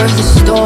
towards the storm.